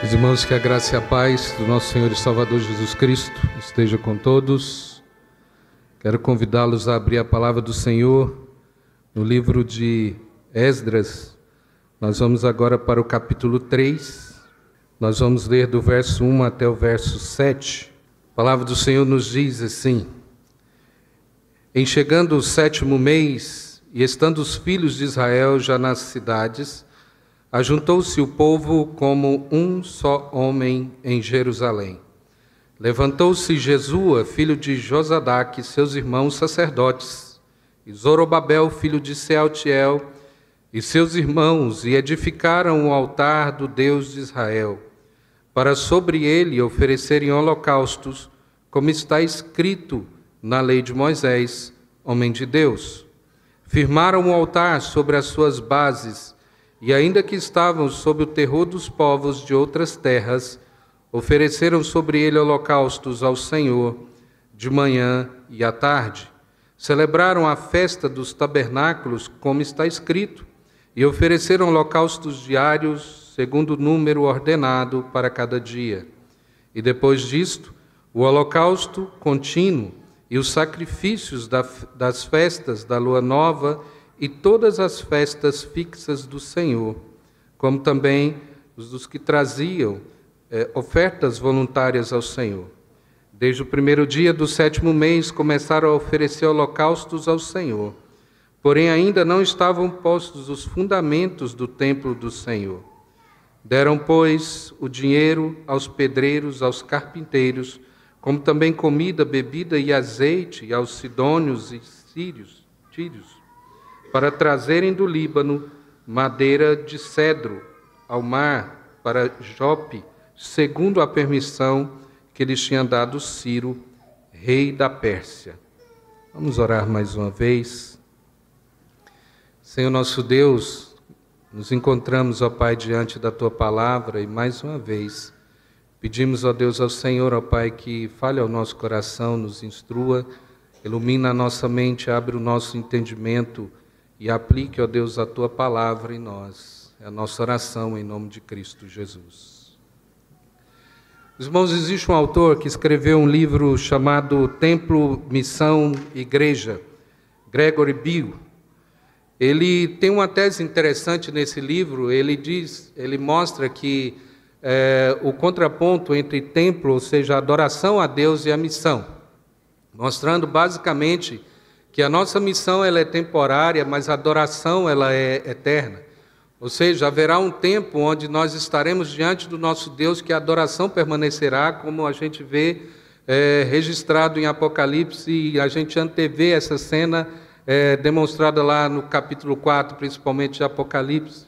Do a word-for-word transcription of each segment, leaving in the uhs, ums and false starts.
Os irmãos, que a graça e a paz do nosso Senhor e Salvador Jesus Cristo esteja com todos. Quero convidá-los a abrir a palavra do Senhor no livro de Esdras. Nós vamos agora para o capítulo três. Nós vamos ler do verso um até o verso sete. A palavra do Senhor nos diz assim: Em chegando o sétimo mês, e estando os filhos de Israel já nas cidades, ajuntou-se o povo como um só homem em Jerusalém. Levantou-se Jesua, filho de Josadaque, seus irmãos sacerdotes, e Zorobabel, filho de Sealtiel, e seus irmãos, e edificaram o altar do Deus de Israel, para sobre ele oferecerem holocaustos, como está escrito na lei de Moisés, homem de Deus. Firmaram o altar sobre as suas bases, e ainda que estavam sob o terror dos povos de outras terras, ofereceram sobre ele holocaustos ao Senhor, de manhã e à tarde. Celebraram a festa dos tabernáculos, como está escrito, e ofereceram holocaustos diários, segundo o número ordenado para cada dia. E depois disto, o holocausto contínuo e os sacrifícios das festas da lua nova e todas as festas fixas do Senhor, como também os dos que traziam eh, ofertas voluntárias ao Senhor. Desde o primeiro dia do sétimo mês começaram a oferecer holocaustos ao Senhor, porém ainda não estavam postos os fundamentos do templo do Senhor. Deram, pois, o dinheiro aos pedreiros, aos carpinteiros, como também comida, bebida e azeite aos sidônios e sírios, tírios, para trazerem do Líbano madeira de cedro ao mar, para Jope, segundo a permissão que lhes tinha dado Ciro, rei da Pérsia. Vamos orar mais uma vez. Senhor nosso Deus, nos encontramos, ó Pai, diante da Tua palavra, e mais uma vez pedimos, ó Deus, ao Senhor, ó Pai, que fale ao nosso coração, nos instrua, ilumina a nossa mente, abre o nosso entendimento, e aplique, ó Deus, a Tua palavra em nós. É a nossa oração em nome de Cristo Jesus. Irmãos, existe um autor que escreveu um livro chamado Templo, Missão, Igreja, Gregory Beale. Ele tem uma tese interessante nesse livro. Ele diz, ele mostra que é, o contraponto entre templo, ou seja, a adoração a Deus, e a missão, mostrando basicamente que a nossa missão ela é temporária, mas a adoração ela é eterna. Ou seja, haverá um tempo onde nós estaremos diante do nosso Deus, que a adoração permanecerá, como a gente vê é, registrado em Apocalipse, e a gente antevê essa cena é, demonstrada lá no capítulo quatro, principalmente de Apocalipse.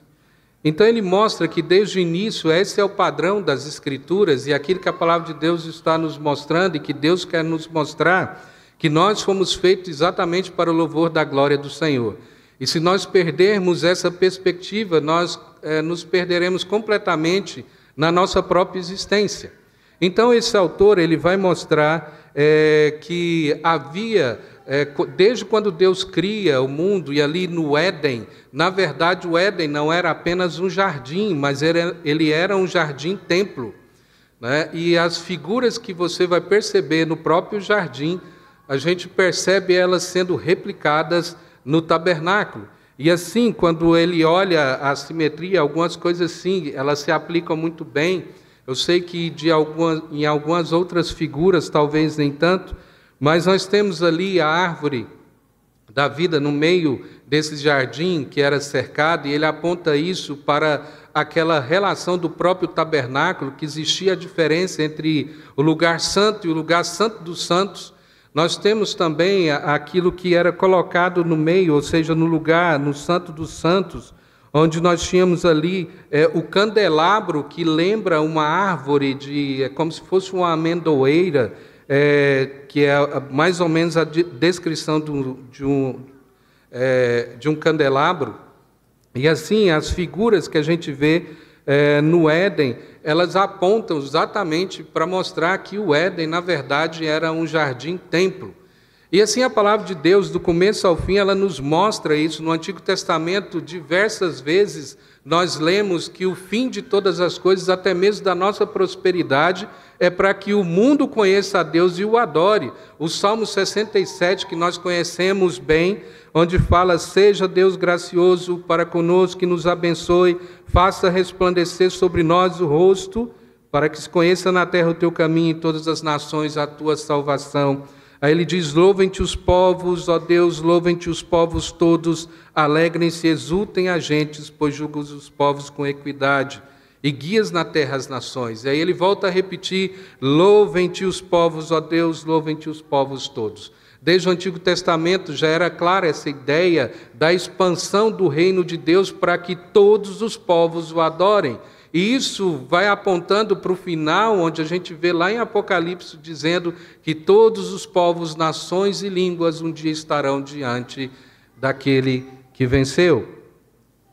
Então ele mostra que desde o início esse é o padrão das Escrituras, e aquilo que a Palavra de Deus está nos mostrando, e que Deus quer nos mostrar, que nós fomos feitos exatamente para o louvor da glória do Senhor. E se nós perdermos essa perspectiva, nós eh, nos perderemos completamente na nossa própria existência. Então esse autor ele vai mostrar eh, que havia, eh, desde quando Deus cria o mundo, e ali no Éden, na verdade o Éden não era apenas um jardim, mas era, ele era um jardim-templo, né? E as figuras que você vai perceber no próprio jardim, a gente percebe elas sendo replicadas no tabernáculo. E assim, quando ele olha a simetria, algumas coisas sim, elas se aplicam muito bem. Eu sei que de algumas, em algumas outras figuras, talvez nem tanto, mas nós temos ali a árvore da vida no meio desse jardim que era cercado, e ele aponta isso para aquela relação do próprio tabernáculo, que existia a diferença entre o lugar santo e o lugar santo dos santos. Nós temos também aquilo que era colocado no meio, ou seja, no lugar, no Santo dos Santos, onde nós tínhamos ali é, o candelabro, que lembra uma árvore, de, é como se fosse uma amendoeira, é, que é mais ou menos a descrição do, de, um, é, de um candelabro. E assim, as figuras que a gente vê É, no Éden, elas apontam exatamente para mostrar que o Éden, na verdade, era um jardim-templo. E assim a palavra de Deus, do começo ao fim, ela nos mostra isso. No Antigo Testamento, diversas vezes, nós lemos que o fim de todas as coisas, até mesmo da nossa prosperidade, é para que o mundo conheça a Deus e o adore. O Salmo sessenta e sete, que nós conhecemos bem, onde fala, seja Deus gracioso para conosco, que nos abençoe, faça resplandecer sobre nós o rosto, para que se conheça na terra o teu caminho e todas as nações a tua salvação. Aí ele diz, louvem-te os povos, ó Deus, louvem-te os povos todos, alegrem-se, exultem a gentes, pois julgas os povos com equidade, e guias na terra as nações. E aí ele volta a repetir, louvem-te os povos, ó Deus, louvem-te os povos todos. Desde o Antigo Testamento já era clara essa ideia da expansão do reino de Deus para que todos os povos o adorem. E isso vai apontando para o final, onde a gente vê lá em Apocalipse, dizendo que todos os povos, nações e línguas um dia estarão diante daquele que venceu.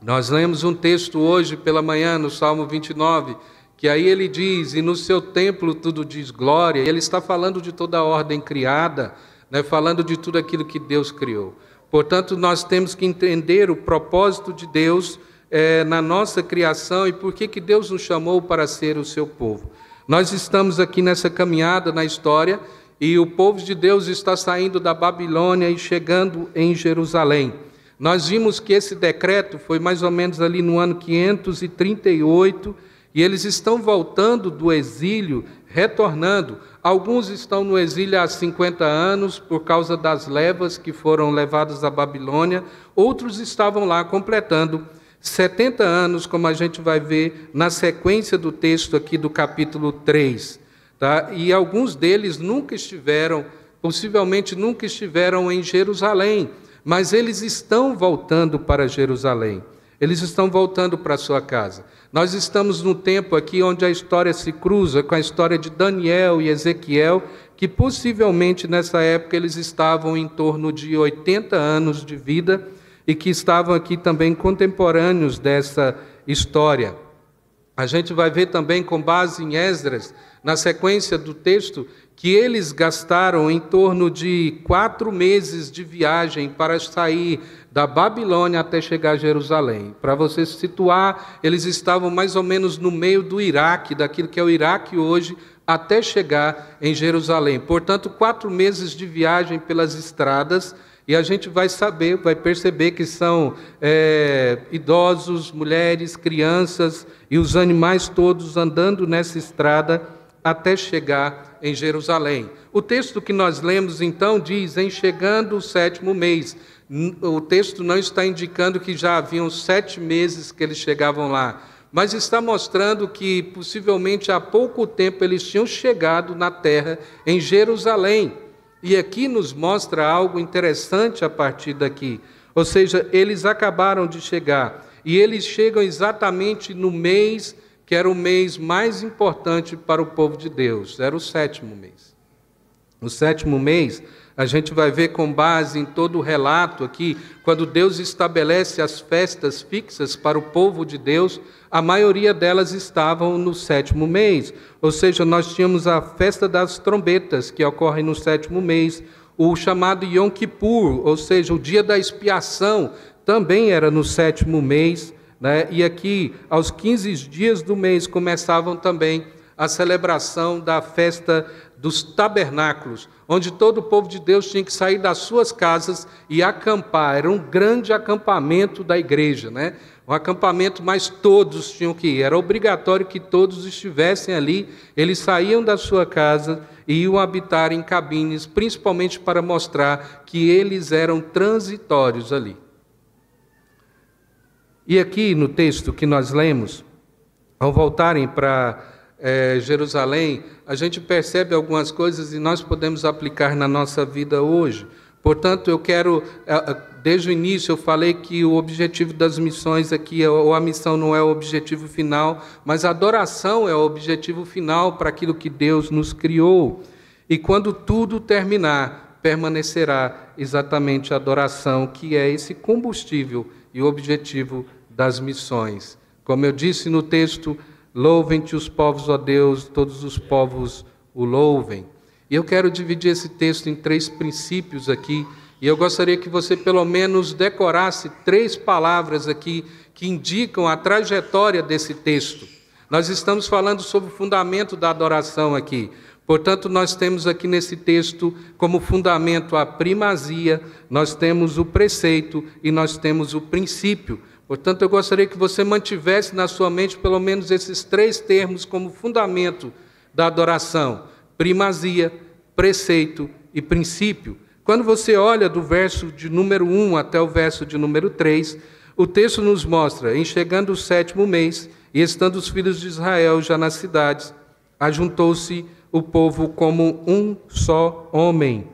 Nós lemos um texto hoje pela manhã, no Salmo vinte e nove, que aí ele diz, e no seu templo tudo diz glória, e ele está falando de toda a ordem criada, né, falando de tudo aquilo que Deus criou. Portanto, nós temos que entender o propósito de Deus É, na nossa criação e por que que Deus nos chamou para ser o seu povo. Nós estamos aqui nessa caminhada na história e o povo de Deus está saindo da Babilônia e chegando em Jerusalém. Nós vimos que esse decreto foi mais ou menos ali no ano quinhentos e trinta e oito e eles estão voltando do exílio, retornando. Alguns estão no exílio há cinquenta anos, por causa das levas que foram levadas à Babilônia. Outros estavam lá completando setenta anos, como a gente vai ver na sequência do texto aqui do capítulo três. Tá? E alguns deles nunca estiveram, possivelmente nunca estiveram em Jerusalém, mas eles estão voltando para Jerusalém. Eles estão voltando para a sua casa. Nós estamos num tempo aqui onde a história se cruza com a história de Daniel e Ezequiel, que possivelmente nessa época eles estavam em torno de oitenta anos de vida, e que estavam aqui também contemporâneos dessa história. A gente vai ver também, com base em Esdras, na sequência do texto, que eles gastaram em torno de quatro meses de viagem para sair da Babilônia até chegar a Jerusalém. Para você se situar, eles estavam mais ou menos no meio do Iraque, daquilo que é o Iraque hoje, até chegar em Jerusalém. Portanto, quatro meses de viagem pelas estradas, e a gente vai saber, vai perceber que são é, idosos, mulheres, crianças e os animais todos andando nessa estrada até chegar em Jerusalém. O texto que nós lemos então diz, em chegando o sétimo mês, o texto não está indicando que já haviam sete meses que eles chegavam lá, mas está mostrando que possivelmente há pouco tempo eles tinham chegado na terra em Jerusalém. E aqui nos mostra algo interessante a partir daqui. Ou seja, eles acabaram de chegar. E eles chegam exatamente no mês, que era o mês mais importante para o povo de Deus. Era o sétimo mês. O sétimo mês, a gente vai ver com base em todo o relato aqui, quando Deus estabelece as festas fixas para o povo de Deus, a maioria delas estavam no sétimo mês. Ou seja, nós tínhamos a festa das trombetas, que ocorre no sétimo mês, o chamado Yom Kippur, ou seja, o dia da expiação, também era no sétimo mês, né? E aqui, aos quinze dias do mês, começavam também a celebração da festa dos tabernáculos, onde todo o povo de Deus tinha que sair das suas casas e acampar. Era um grande acampamento da igreja, né? Um acampamento, mas todos tinham que ir. Era obrigatório que todos estivessem ali. Eles saíam da sua casa e iam habitar em cabines, principalmente para mostrar que eles eram transitórios ali. E aqui no texto que nós lemos, ao voltarem para É, Jerusalém, a gente percebe algumas coisas e nós podemos aplicar na nossa vida hoje. Portanto, eu quero, desde o início eu falei que o objetivo das missões aqui, ou a missão não é o objetivo final, mas a adoração é o objetivo final para aquilo que Deus nos criou. E quando tudo terminar, permanecerá exatamente a adoração, que é esse combustível e o objetivo das missões. Como eu disse no texto, louvem-te os povos, ó Deus, todos os povos o louvem. E eu quero dividir esse texto em três princípios aqui, e eu gostaria que você pelo menos decorasse três palavras aqui que indicam a trajetória desse texto. Nós estamos falando sobre o fundamento da adoração aqui. Portanto, nós temos aqui nesse texto como fundamento a primazia, nós temos o preceito e nós temos o princípio. Portanto, eu gostaria que você mantivesse na sua mente pelo menos esses três termos como fundamento da adoração: primazia, preceito e princípio. Quando você olha do verso de número um até o verso de número três, o texto nos mostra: em chegando o sétimo mês, e estando os filhos de Israel já nas cidades, ajuntou-se o povo como um só homem.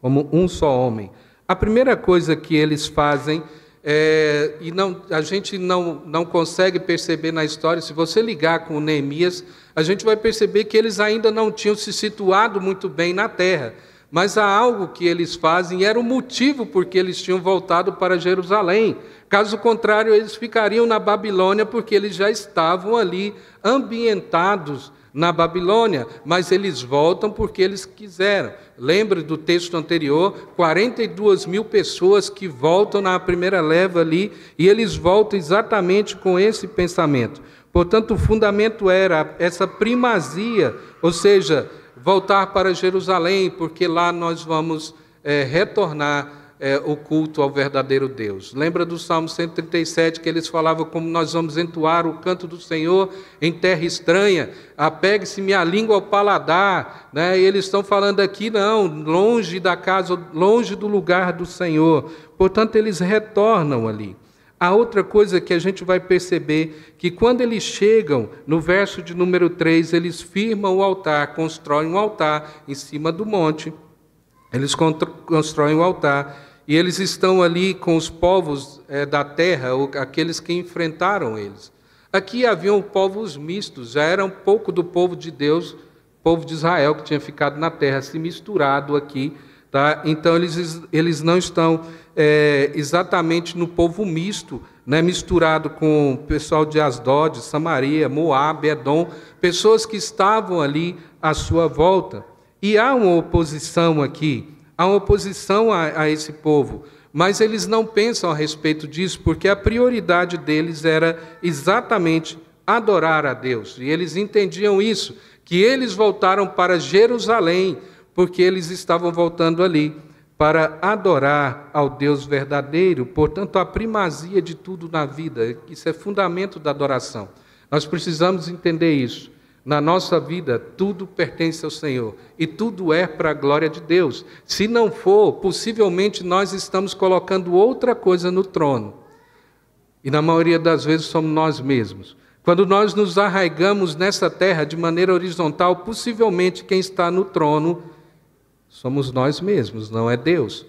Como um só homem. A primeira coisa que eles fazem, é, e não, a gente não, não consegue perceber na história, se você ligar com Neemias, a gente vai perceber que eles ainda não tinham se situado muito bem na terra. Mas há algo que eles fazem, e era o motivo porque eles tinham voltado para Jerusalém. Caso contrário, eles ficariam na Babilônia, porque eles já estavam ali ambientados na Babilônia, mas eles voltam porque eles quiseram. Lembre do texto anterior, quarenta e duas mil pessoas que voltam na primeira leva ali, e eles voltam exatamente com esse pensamento. Portanto, o fundamento era essa primazia, ou seja, voltar para Jerusalém, porque lá nós vamos é, retornar é, o culto ao verdadeiro Deus. Lembra do Salmo cento e trinta e sete, que eles falavam como nós vamos entoar o canto do Senhor em terra estranha, apegue-se minha língua ao paladar, né? E eles estão falando aqui, não, longe da casa, longe do lugar do Senhor. Portanto, eles retornam ali. A outra coisa que a gente vai perceber, que quando eles chegam, no verso de número três, eles firmam o altar, constroem um altar em cima do monte, eles constroem o altar, e eles estão ali com os povos é, da terra, ou aqueles que enfrentaram eles. Aqui haviam povos mistos, já era um pouco do povo de Deus, povo de Israel, que tinha ficado na terra, se misturado aqui, tá? Então, eles, eles não estão é, exatamente no povo misto, né? Misturado com o pessoal de Asdod, Samaria, Moab, Edom, pessoas que estavam ali à sua volta. E há uma oposição aqui, há uma oposição a, a esse povo, mas eles não pensam a respeito disso, porque a prioridade deles era exatamente adorar a Deus. E eles entendiam isso, que eles voltaram para Jerusalém, porque eles estavam voltando ali para adorar ao Deus verdadeiro. Portanto, a primazia de tudo na vida, isso é fundamento da adoração. Nós precisamos entender isso. Na nossa vida, tudo pertence ao Senhor, e tudo é para a glória de Deus. Se não for, possivelmente nós estamos colocando outra coisa no trono, e na maioria das vezes somos nós mesmos. Quando nós nos arraigamos nessa terra de maneira horizontal, possivelmente quem está no trono somos nós mesmos, não é Deus.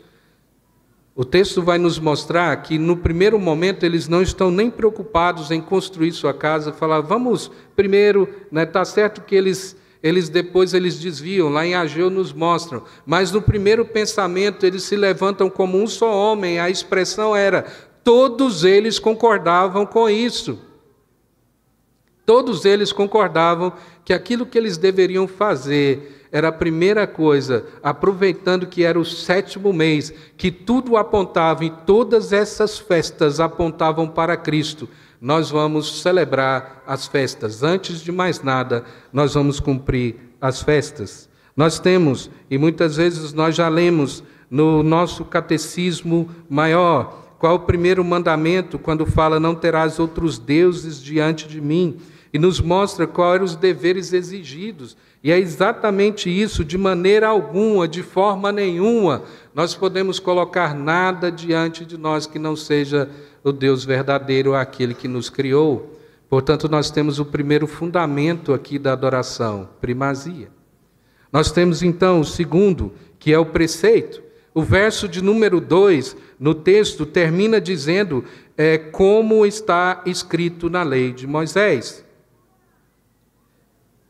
O texto vai nos mostrar que, no primeiro momento, eles não estão nem preocupados em construir sua casa, falar, vamos primeiro, né, tá certo que eles, eles depois eles desviam, lá em Ageu nos mostram, mas no primeiro pensamento eles se levantam como um só homem. A expressão era, todos eles concordavam com isso. Todos eles concordavam que aquilo que eles deveriam fazer era a primeira coisa, aproveitando que era o sétimo mês, que tudo apontava, e todas essas festas apontavam para Cristo. Nós vamos celebrar as festas. Antes de mais nada, nós vamos cumprir as festas. Nós temos, e muitas vezes nós já lemos no nosso catecismo maior, qual o primeiro mandamento, quando fala, não terás outros deuses diante de mim, e nos mostra quais eram os deveres exigidos. E é exatamente isso, de maneira alguma, de forma nenhuma, nós podemos colocar nada diante de nós que não seja o Deus verdadeiro, aquele que nos criou. Portanto, nós temos o primeiro fundamento aqui da adoração, primazia. Nós temos, então, o segundo, que é o preceito. O verso de número dois, no texto, termina dizendo é, como está escrito na lei de Moisés.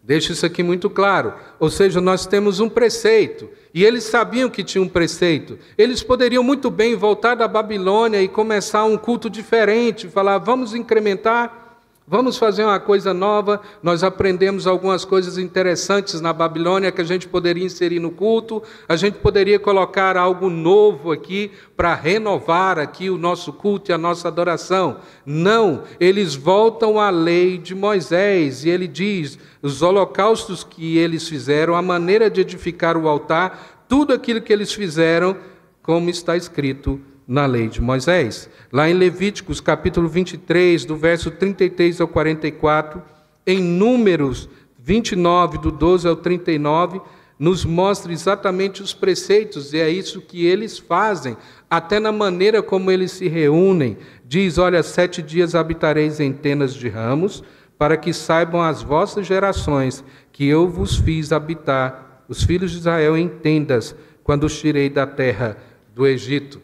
Deixa isso aqui muito claro. Ou seja, nós temos um preceito, e eles sabiam que tinha um preceito. Eles poderiam muito bem voltar da Babilônia e começar um culto diferente, falar, vamos incrementar Vamos fazer uma coisa nova. Nós aprendemos algumas coisas interessantes na Babilônia que a gente poderia inserir no culto. A gente poderia colocar algo novo aqui para renovar aqui o nosso culto e a nossa adoração. Não, eles voltam à lei de Moisés e ele diz, os holocaustos que eles fizeram, a maneira de edificar o altar, tudo aquilo que eles fizeram, como está escrito na lei de Moisés. Lá em Levíticos, capítulo vinte e três, do verso trinta e três ao quarenta e quatro, em Números vinte e nove, do doze ao trinta e nove, nos mostra exatamente os preceitos, e é isso que eles fazem, até na maneira como eles se reúnem. Diz, olha, sete dias habitareis em tendas de ramos, para que saibam as vossas gerações, que eu vos fiz habitar, os filhos de Israel, em tendas, quando os tirei da terra do Egito.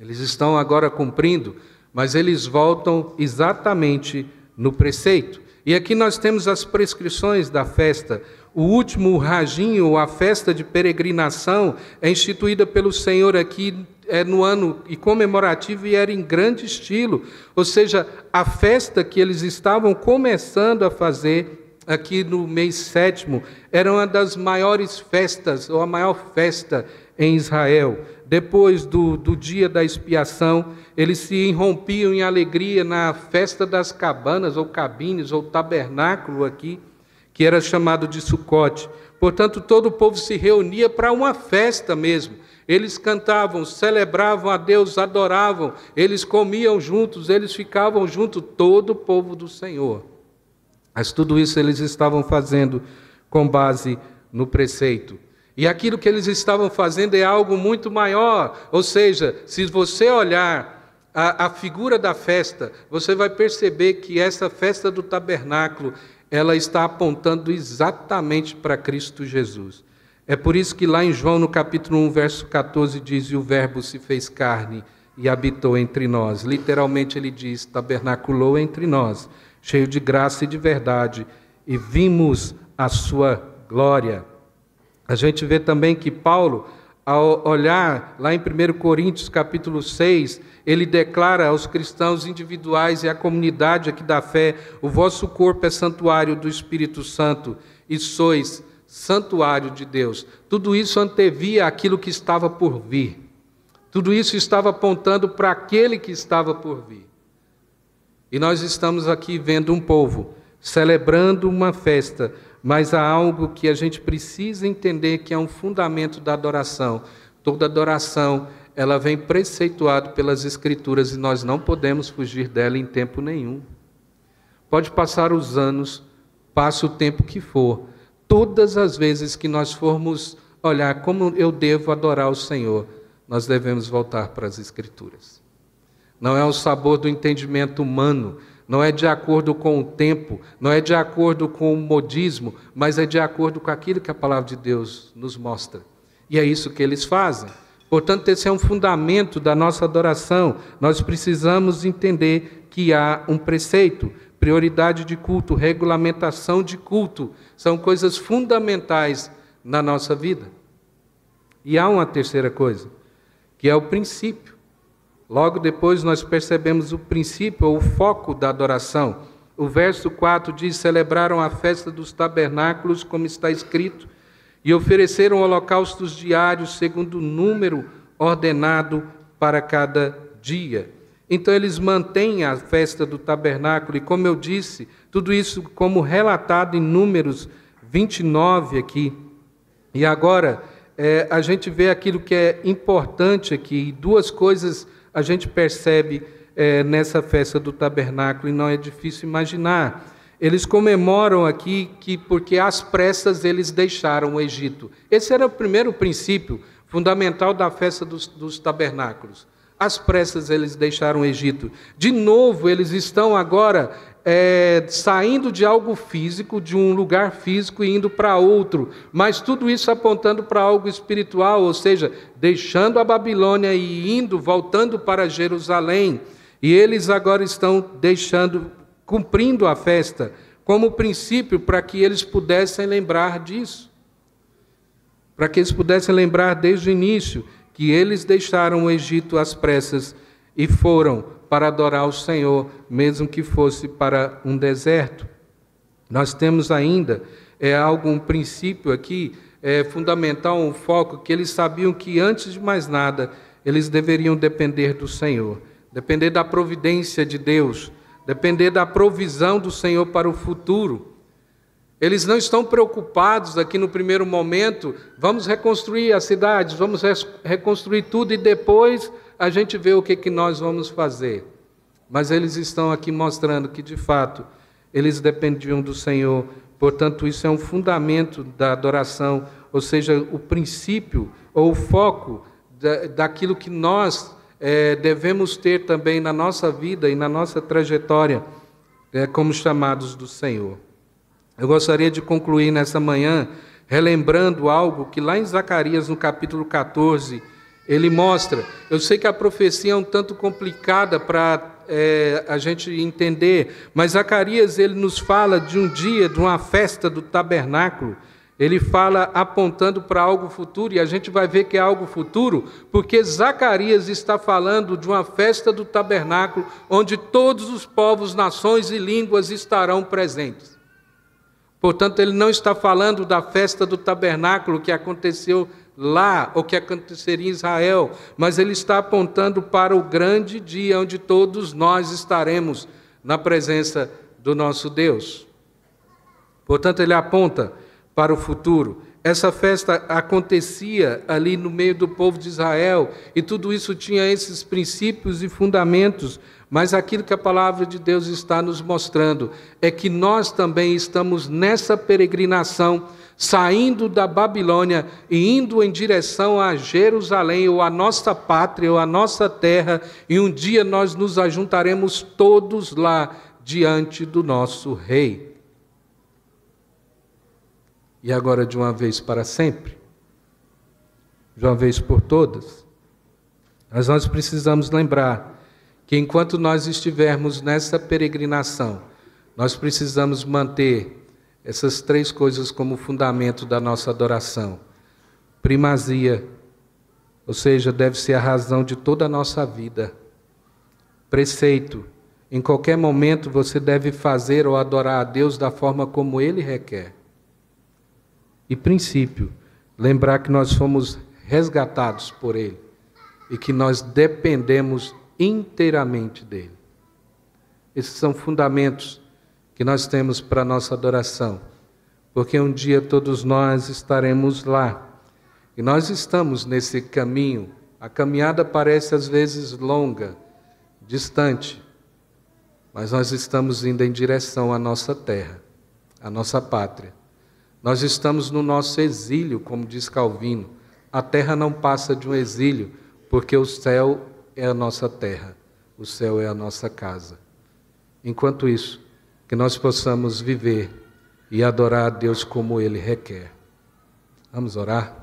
Eles estão agora cumprindo, mas eles voltam exatamente no preceito. E aqui nós temos as prescrições da festa. O último rajinho, a festa de peregrinação, é instituída pelo Senhor aqui é no ano e comemorativo e era em grande estilo. Ou seja, a festa que eles estavam começando a fazer aqui no mês sétimo era uma das maiores festas, ou a maior festa em Israel. Depois do, do dia da expiação, eles se irrompiam em alegria na festa das cabanas, ou cabines, ou tabernáculo aqui, que era chamado de Sucote. Portanto, todo o povo se reunia para uma festa mesmo. Eles cantavam, celebravam a Deus, adoravam, eles comiam juntos, eles ficavam juntos, todo o povo do Senhor. Mas tudo isso eles estavam fazendo com base no preceito. E aquilo que eles estavam fazendo é algo muito maior, ou seja, se você olhar a, a figura da festa, você vai perceber que essa festa do tabernáculo, ela está apontando exatamente para Cristo Jesus. É por isso que lá em João, no capítulo um, verso quatorze, diz, e o verbo se fez carne e habitou entre nós. Literalmente ele diz, tabernaculou entre nós, cheio de graça e de verdade, e vimos a sua glória. A gente vê também que Paulo, ao olhar lá em primeiro Coríntios, capítulo seis, ele declara aos cristãos individuais e à comunidade aqui da fé, o vosso corpo é santuário do Espírito Santo e sois santuário de Deus. Tudo isso antevia aquilo que estava por vir. Tudo isso estava apontando para aquele que estava por vir. E nós estamos aqui vendo um povo celebrando uma festa, mas há algo que a gente precisa entender que é um fundamento da adoração. Toda adoração, ela vem preceituada pelas Escrituras e nós não podemos fugir dela em tempo nenhum. Pode passar os anos, passa o tempo que for. Todas as vezes que nós formos olhar como eu devo adorar o Senhor, nós devemos voltar para as Escrituras. Não é o sabor do entendimento humano, não é de acordo com o tempo, não é de acordo com o modismo, mas é de acordo com aquilo que a palavra de Deus nos mostra. E é isso que eles fazem. Portanto, esse é um fundamento da nossa adoração. Nós precisamos entender que há um preceito, prioridade de culto, regulamentação de culto. São coisas fundamentais na nossa vida. E há uma terceira coisa, que é o princípio. Logo depois nós percebemos o princípio, ou o foco da adoração. O verso quatro diz, celebraram a festa dos tabernáculos, como está escrito, e ofereceram holocaustos diários, segundo o número ordenado para cada dia. Então eles mantêm a festa do tabernáculo, e como eu disse, tudo isso como relatado em Números vinte e nove aqui. E agora, é, a gente vê aquilo que é importante aqui, duas coisas a gente percebe é, nessa festa do tabernáculo, e não é difícil imaginar. Eles comemoram aqui que porque às pressas eles deixaram o Egito. Esse era o primeiro princípio fundamental da festa dos, dos tabernáculos. Às pressas eles deixaram o Egito. De novo, eles estão agora é, saindo de algo físico, de um lugar físico e indo para outro. Mas tudo isso apontando para algo espiritual, ou seja, deixando a Babilônia e indo, voltando para Jerusalém. E eles agora estão deixando, cumprindo a festa como princípio para que eles pudessem lembrar disso. Para que eles pudessem lembrar desde o início que eles deixaram o Egito às pressas e foram para adorar o Senhor, mesmo que fosse para um deserto. Nós temos ainda é, algo, um princípio aqui, é, fundamental, um foco, que eles sabiam que, antes de mais nada, eles deveriam depender do Senhor, depender da providência de Deus, depender da provisão do Senhor para o futuro. Eles não estão preocupados aqui no primeiro momento, vamos reconstruir as cidades, vamos reconstruir tudo e depois a gente vê o que, que nós vamos fazer. Mas eles estão aqui mostrando que, de fato, eles dependiam do Senhor. Portanto, isso é um fundamento da adoração, ou seja, o princípio ou o foco da, daquilo que nós é, devemos ter também na nossa vida e na nossa trajetória é, como chamados do Senhor. Eu gostaria de concluir nessa manhã, relembrando algo que lá em Zacarias, no capítulo quatorze, ele mostra. Eu sei que a profecia é um tanto complicada para é, a gente entender, mas Zacarias ele nos fala de um dia, de uma festa do tabernáculo. Ele fala apontando para algo futuro, e a gente vai ver que é algo futuro, porque Zacarias está falando de uma festa do tabernáculo, onde todos os povos, nações e línguas estarão presentes. Portanto, ele não está falando da festa do tabernáculo que aconteceu lá, ou que aconteceria em Israel, mas ele está apontando para o grande dia onde todos nós estaremos na presença do nosso Deus. Portanto, ele aponta para o futuro. Essa festa acontecia ali no meio do povo de Israel, e tudo isso tinha esses princípios e fundamentos, mas aquilo que a palavra de Deus está nos mostrando é que nós também estamos nessa peregrinação, saindo da Babilônia e indo em direção a Jerusalém, ou a nossa pátria, ou a nossa terra, e um dia nós nos ajuntaremos todos lá diante do nosso Rei. E agora de uma vez para sempre, de uma vez por todas. Mas nós precisamos lembrar que enquanto nós estivermos nessa peregrinação, nós precisamos manter essas três coisas como fundamento da nossa adoração. Primazia, ou seja, deve ser a razão de toda a nossa vida. Preceito, em qualquer momento você deve fazer ou adorar a Deus da forma como Ele requer. E princípio, lembrar que nós fomos resgatados por Ele e que nós dependemos inteiramente dEle. Esses são fundamentos que nós temos para a nossa adoração, porque um dia todos nós estaremos lá. E nós estamos nesse caminho, a caminhada parece às vezes longa, distante, mas nós estamos indo em direção à nossa terra, à nossa pátria. Nós estamos no nosso exílio, como diz Calvino. A terra não passa de um exílio, porque o céu é a nossa terra, o céu é a nossa casa. Enquanto isso, que nós possamos viver e adorar a Deus como Ele requer. Vamos orar?